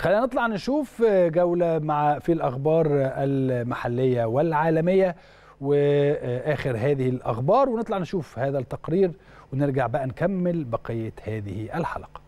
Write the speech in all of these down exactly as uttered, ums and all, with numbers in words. خلينا نطلع نشوف جولة مع في الأخبار المحلية والعالمية وآخر هذه الأخبار، ونطلع نشوف هذا التقرير ونرجع بقى نكمل بقية هذه الحلقة.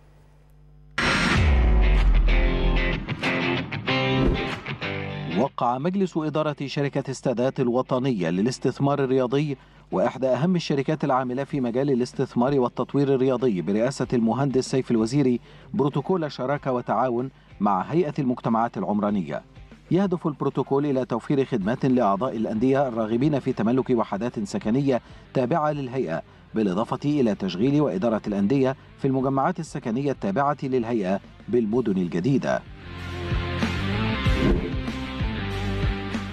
وقع مجلس إدارة شركة السادات الوطنية للاستثمار الرياضي وإحدى أهم الشركات العاملة في مجال الاستثمار والتطوير الرياضي برئاسة المهندس سيف الوزيري بروتوكول شراكة وتعاون مع هيئة المجتمعات العمرانية. يهدف البروتوكول إلى توفير خدمات لأعضاء الأندية الراغبين في تملك وحدات سكنية تابعة للهيئة، بالإضافة إلى تشغيل وإدارة الأندية في المجمعات السكنية التابعة للهيئة بالمدن الجديدة.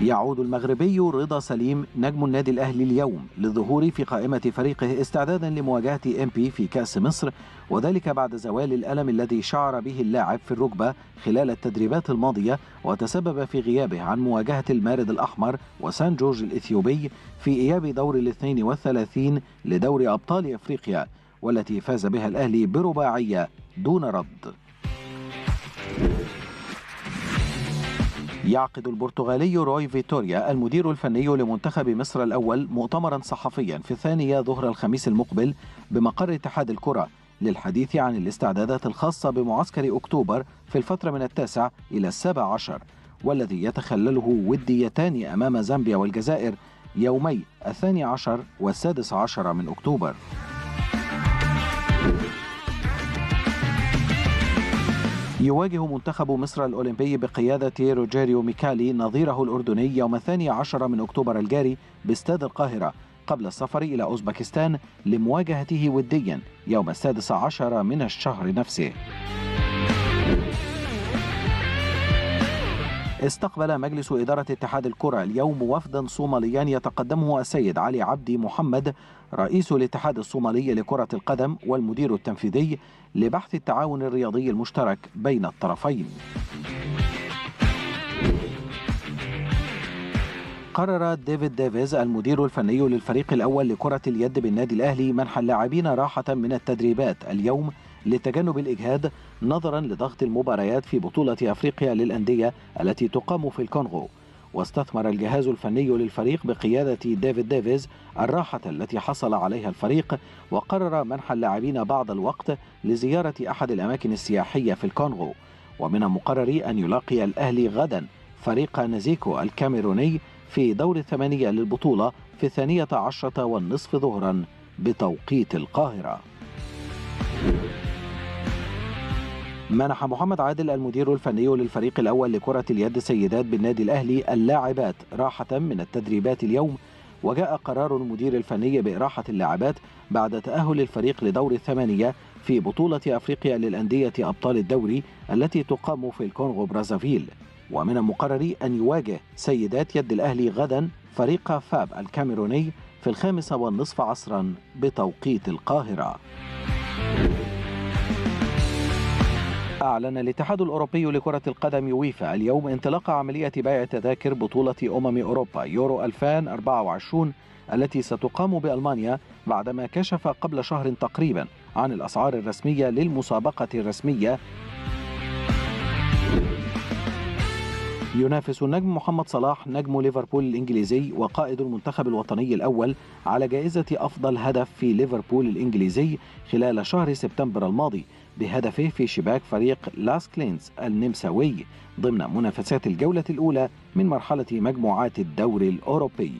يعود المغربي رضا سليم نجم النادي الأهلي اليوم للظهور في قائمة فريقه استعدادا لمواجهة إم بي في كأس مصر، وذلك بعد زوال الألم الذي شعر به اللاعب في الركبة خلال التدريبات الماضية وتسبب في غيابه عن مواجهة المارد الأحمر وسان جورج الإثيوبي في إياب دور الاثنين والثلاثين لدوري أبطال أفريقيا، والتي فاز بها الأهلي برباعية دون رد. يعقد البرتغالي روي فيتوريا المدير الفني لمنتخب مصر الأول مؤتمرا صحفيا في الثانية ظهر الخميس المقبل بمقر اتحاد الكرة للحديث عن الاستعدادات الخاصة بمعسكر أكتوبر في الفترة من التاسع إلى السابع عشر، والذي يتخلله وديتان أمام زامبيا والجزائر يومي الثاني عشر والسادس عشر من أكتوبر. يواجه منتخب مصر الأولمبي بقيادة روجيريو ميكالي نظيره الأردني يوم الثاني عشر من أكتوبر الجاري باستاد القاهرة قبل السفر إلى أوزبكستان لمواجهته وديا يوم السادس عشر من الشهر نفسه. استقبل مجلس إدارة اتحاد الكرة اليوم وفدا صوماليا يتقدمه السيد علي عبدي محمد رئيس الاتحاد الصومالي لكرة القدم والمدير التنفيذي لبحث التعاون الرياضي المشترك بين الطرفين. قرر ديفيد ديفيز المدير الفني للفريق الأول لكرة اليد بالنادي الأهلي منح اللاعبين راحة من التدريبات اليوم لتجنب الإجهاد نظرا لضغط المباريات في بطولة أفريقيا للأندية التي تقام في الكونغو، واستثمر الجهاز الفني للفريق بقيادة ديفيد ديفيز الراحة التي حصل عليها الفريق، وقرر منح اللاعبين بعض الوقت لزيارة أحد الأماكن السياحية في الكونغو. ومن المقرر أن يلاقي الأهلي غدا فريق نزيكو الكاميروني في دور الثمانية للبطولة في الثانية عشرة والنصف ظهرا بتوقيت القاهرة. منح محمد عادل المدير الفني للفريق الأول لكرة اليد سيدات بالنادي الأهلي اللاعبات راحة من التدريبات اليوم، وجاء قرار المدير الفني بإراحة اللاعبات بعد تأهل الفريق لدور الثمانية في بطولة أفريقيا للأندية أبطال الدوري التي تقام في الكونغو برازافيل. ومن المقرر أن يواجه سيدات يد الأهلي غدا فريق فاب الكاميروني في الخامسة والنصف عصرا بتوقيت القاهرة. أعلن الاتحاد الأوروبي لكرة القدم يويفا اليوم انطلاق عملية بيع تذاكر بطولة أمم أوروبا يورو ألفين وأربعة وعشرين التي ستقام بألمانيا، بعدما كشف قبل شهر تقريبا عن الأسعار الرسمية للمسابقة الرسمية. ينافس النجم محمد صلاح نجم ليفربول الإنجليزي وقائد المنتخب الوطني الأول على جائزة أفضل هدف في ليفربول الإنجليزي خلال شهر سبتمبر الماضي بهدفه في شباك فريق لاس كلينز النمساوي ضمن منافسات الجولة الأولى من مرحلة مجموعات الدوري الأوروبي.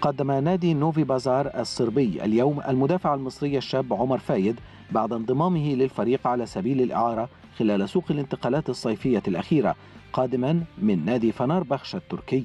قدم نادي نوفي بازار الصربي اليوم المدافع المصري الشاب عمر فايد بعد انضمامه للفريق على سبيل الإعارة خلال سوق الانتقالات الصيفية الأخيرة، قادما من نادي فنار بخش التركي.